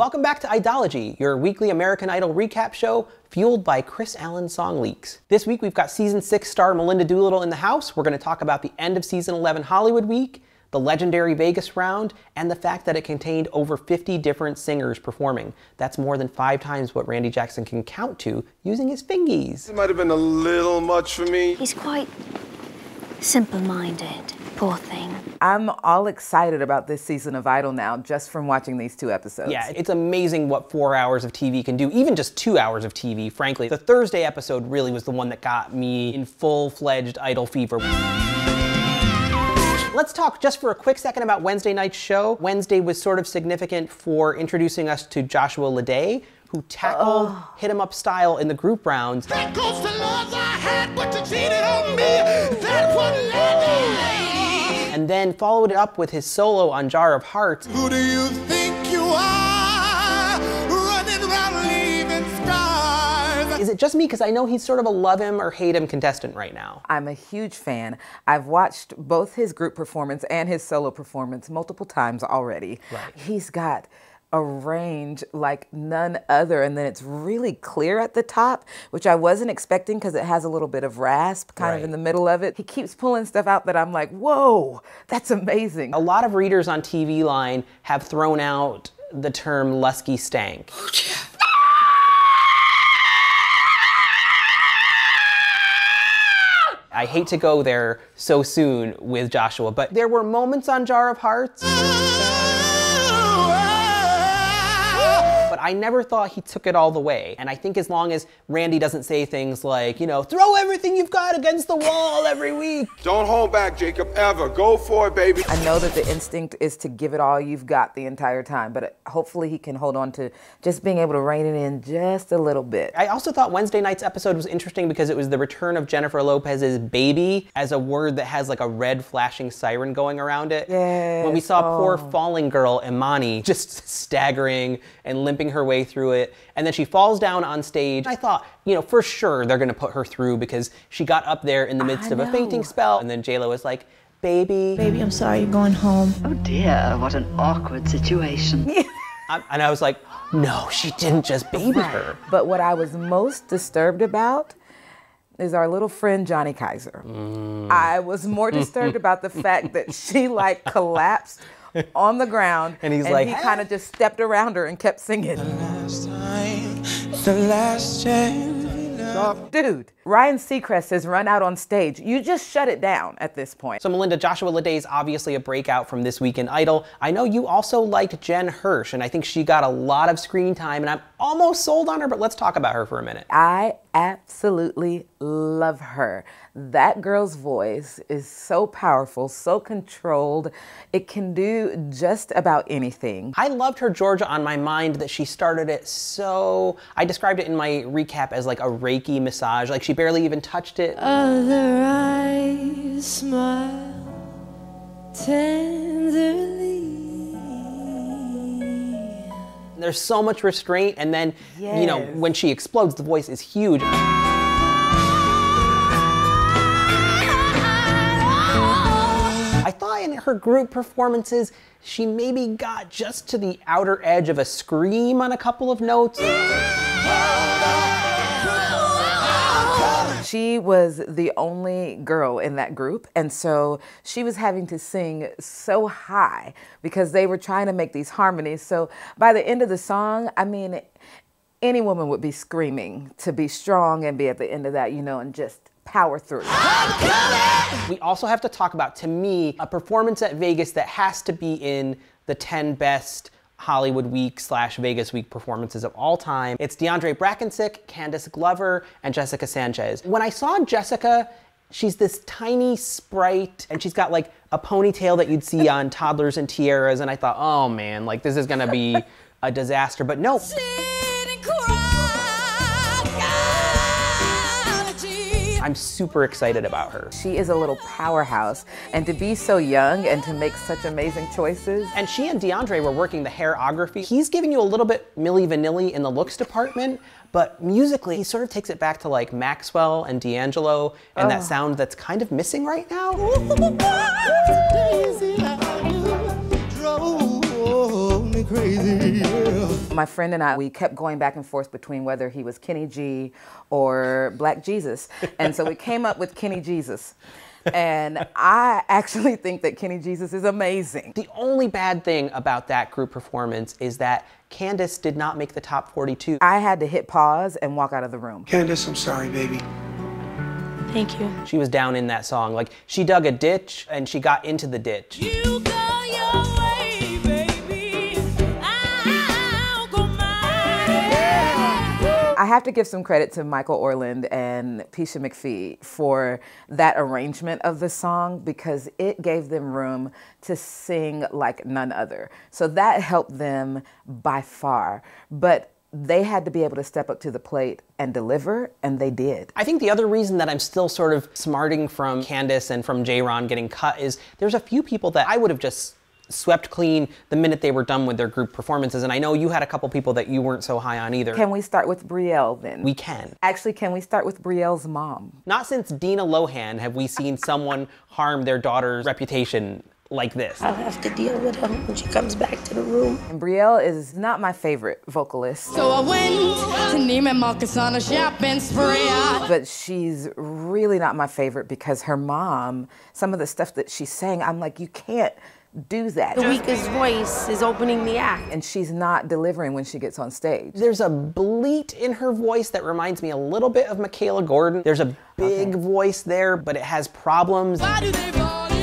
Welcome back to IDOLOGY, your weekly American Idol recap show fueled by Chris Allen song leaks. This week we've got season 6 star Melinda Doolittle in the house. We're going to talk about the end of season 11 Hollywood week, the legendary Vegas round, and the fact that it contained over 50 different singers performing. That's more than 5 times what Randy Jackson can count to using his fingies. It might have been a little much for me. He's quite simple-minded, poor thing. I'm all excited about this season of Idol now, just from watching these 2 episodes. Yeah, it's amazing what 4 hours of TV can do, even just 2 hours of TV, frankly. The Thursday episode really was the one that got me in full-fledged Idol fever. Let's talk just for a quick second about Wednesday night's show. Wednesday was sort of significant for introducing us to Joshua Ledet, who tackled hit-em-up style in the group rounds. That goes to love I had, but you cheated on me. That one lady. And then followed it up with his solo on Jar of Hearts. Who do you think you are? Running around leaving scars. Is it just me? Because I know he's sort of a love him or hate him contestant right now. I'm a huge fan. I've watched both his group performance and his solo performance multiple times already. Right. He's got a range like none other, and then it's really clear at the top, which I wasn't expecting because it has a little bit of rasp kind of in the middle of it. He keeps pulling stuff out that I'm like, whoa, that's amazing. A lot of readers on TV Line have thrown out the term lusky stank. Oh, yeah. I hate to go there so soon with Joshua, but there were moments on Jar of Hearts I never thought he took it all the way. And I think as long as Randy doesn't say things like, you know, throw everything you've got against the wall every week. Don't hold back, Jacob, ever. Go for it, baby. I know that the instinct is to give it all you've got the entire time, but hopefully he can hold on to just being able to rein it in just a little bit. I also thought Wednesday night's episode was interesting because it was the return of Jennifer Lopez's baby as a word that has like a red flashing siren going around it. Yes. When we saw poor falling girl, Imani, just staggering and limping her way through it, and then she falls down on stage. I thought, you know, for sure they're gonna put her through because she got up there in the midst of a fainting spell, and then J-Lo was like, baby. Baby, I'm sorry, you're going home. Oh dear, what an awkward situation. And I was like, no, she didn't just baby her. But what I was most disturbed about is our little friend, Johnny Kaiser. I was more disturbed about the fact that she like collapsed on the ground, and he's like, he kind of just stepped around her and kept singing. The last time, the last chance. Dude, Ryan Seacrest has run out on stage. You just shut it down at this point. So Melinda, Joshua Ledet is obviously a breakout from this week in Idol. I know you also liked Jen Hirsh, and I think she got a lot of screen time, and I'm almost sold on her, but let's talk about her for a minute. I absolutely love her. That girl's voice is so powerful, so controlled. It can do just about anything. I loved her Georgia on My Mind, that she started it so, I described it in my recap as like a Reiki massage, like she barely even touched it. Other eyes smile tenderly. There's so much restraint, and then, you know, when she explodes, the voice is huge. I thought in her group performances, she maybe got just to the outer edge of a scream on a couple of notes. She was the only girl in that group, and so she was having to sing so high because they were trying to make these harmonies. So by the end of the song, I mean, any woman would be screaming to be strong and be at the end of that, you know, and just power through. We also have to talk about, to me, a performance at Vegas that has to be in the 10 best Hollywood Week / Vegas Week performances of all time. It's Deandre Brackensick, Candice Glover, and Jessica Sanchez. When I saw Jessica, she's this tiny sprite, and she's got like a ponytail that you'd see on toddlers and tiaras, and I thought, oh man, like this is gonna be a disaster, but no. I'm super excited about her. She is a little powerhouse, and to be so young and to make such amazing choices. And she and Deandre were working the hairography. He's giving you a little bit Milli Vanilli in the looks department, but musically, he sort of takes it back to like Maxwell and D'Angelo and that sound that's kind of missing right now. Crazy. My friend and I, we kept going back and forth between whether he was Kenny G or Black Jesus. And so we came up with Kenny Jesus. And I actually think that Kenny Jesus is amazing. The only bad thing about that group performance is that Candice did not make the top 42. I had to hit pause and walk out of the room. Candice, I'm sorry, baby. Thank you. She was down in that song. Like, she dug a ditch and she got into the ditch. You go your way, baby. I'll go mine. I have to give some credit to Michael Orland and Pisha McPhee for that arrangement of the song, because it gave them room to sing like none other. So that helped them by far. But they had to be able to step up to the plate and deliver, and they did. I think the other reason that I'm still sort of smarting from Candice and from J-Ron getting cut is there's a few people that I would have just swept clean the minute they were done with their group performances, and I know you had a couple people that you weren't so high on either. Can we start with Brielle then? We can. Actually, can we start with Brielle's mom? Not since Dina Lohan have we seen someone harm their daughter's reputation like this. I'll have to deal with her when she comes back to the room. And Brielle is not my favorite vocalist. So I went to Neiman Marcus on a shopping spree. But she's really not my favorite because her mom, some of the stuff that she's saying, I'm like, you can't do that. The weakest voice is opening the act. And she's not delivering when she gets on stage. There's a bleat in her voice that reminds me a little bit of Michaela Gordon. There's a big voice there, but it has problems. Why do they fall in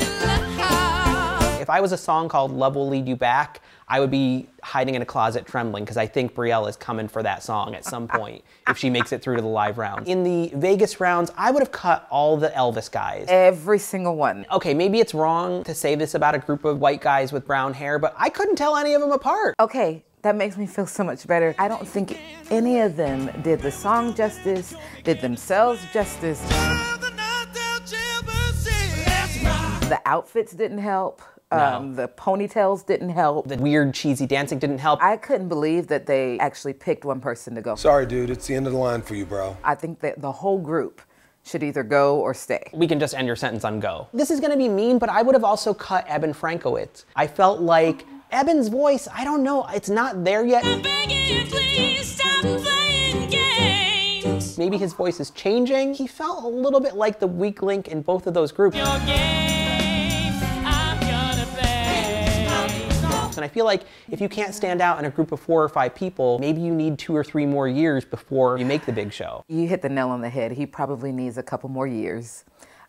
love? If I was a song called Love Will Lead You Back, I would be hiding in a closet trembling, because I think Brielle is coming for that song at some point if she makes it through to the live round. In the Vegas rounds, I would have cut all the Elvis guys. Every single one. Okay, maybe it's wrong to say this about a group of white guys with brown hair, but I couldn't tell any of them apart. Okay. That makes me feel so much better. I don't think any of them did the song justice, did themselves justice. The outfits didn't help. The ponytails didn't help. The weird, cheesy dancing didn't help. I couldn't believe that they actually picked one person to go. Sorry, dude, it's the end of the line for you, bro. I think that the whole group should either go or stay. We can just end your sentence on go. This is gonna be mean, but I would have also cut Eben Frankowitz. I felt like Eben's voice, I don't know, it's not there yet. I'm begging you, please stop playing games. Maybe his voice is changing. He felt a little bit like the weak link in both of those groups. Your game. And I feel like if you can't stand out in a group of 4 or 5 people, maybe you need 2 or 3 more years before you make the big show. You hit the nail on the head. He probably needs a couple more years.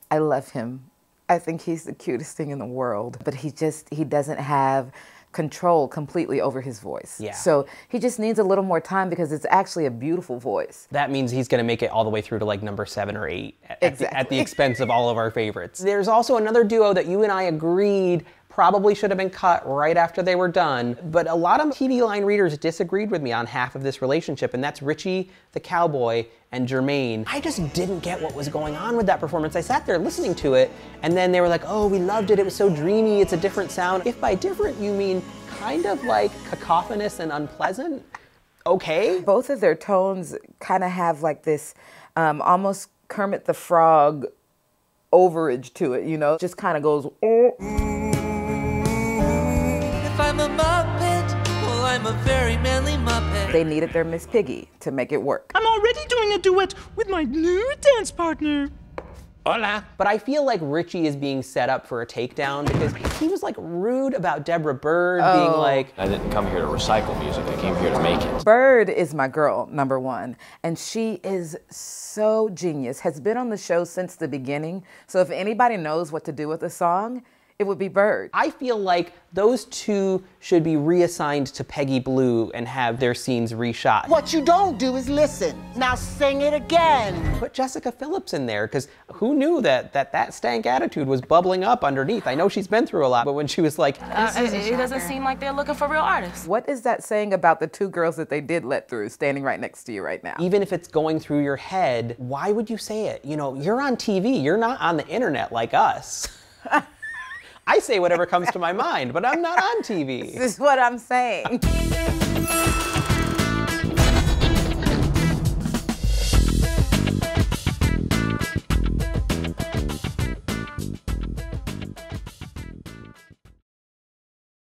I love him. I think he's the cutest thing in the world, but he doesn't have control completely over his voice. Yeah. So he just needs a little more time, because it's actually a beautiful voice. That means he's gonna make it all the way through to like number 7 or 8 at the expense of all of our favorites. There's also another duo that you and I agreed probably should have been cut right after they were done. But a lot of TV line readers disagreed with me on half of this relationship, and that's Richie the Cowboy and Jermaine. I just didn't get what was going on with that performance. I sat there listening to it, and then they were like, oh, we loved it, it was so dreamy, it's a different sound. If by different you mean kind of like cacophonous and unpleasant, okay. Both of their tones kind of have like this almost Kermit the Frog overage to it, you know? It just kind of goes, oh. I'm a Muppet, well, I'm a very manly Muppet. They needed their Miss Piggy to make it work. I'm already doing a duet with my new dance partner. Hola. But I feel like Richie is being set up for a takedown, because he was like rude about Deborah Byrd being like, I didn't come here to recycle music, I came here to make it. Byrd is my girl, #1. And she is so genius, has been on the show since the beginning. So if anybody knows what to do with a song, it would be Byrd. I feel like those two should be reassigned to Peggy Blue and have their scenes reshot. What you don't do is listen. Now sing it again. Put Jessica Phillips in there, because who knew that stank attitude was bubbling up underneath? I know she's been through a lot, but when she was like, it doesn't seem like they're looking for real artists. What is that saying about the 2 girls that they did let through standing right next to you right now? Even if it's going through your head, why would you say it? You know, you're on TV, you're not on the internet like us. I say whatever comes to my mind, but I'm not on TV. This is what I'm saying.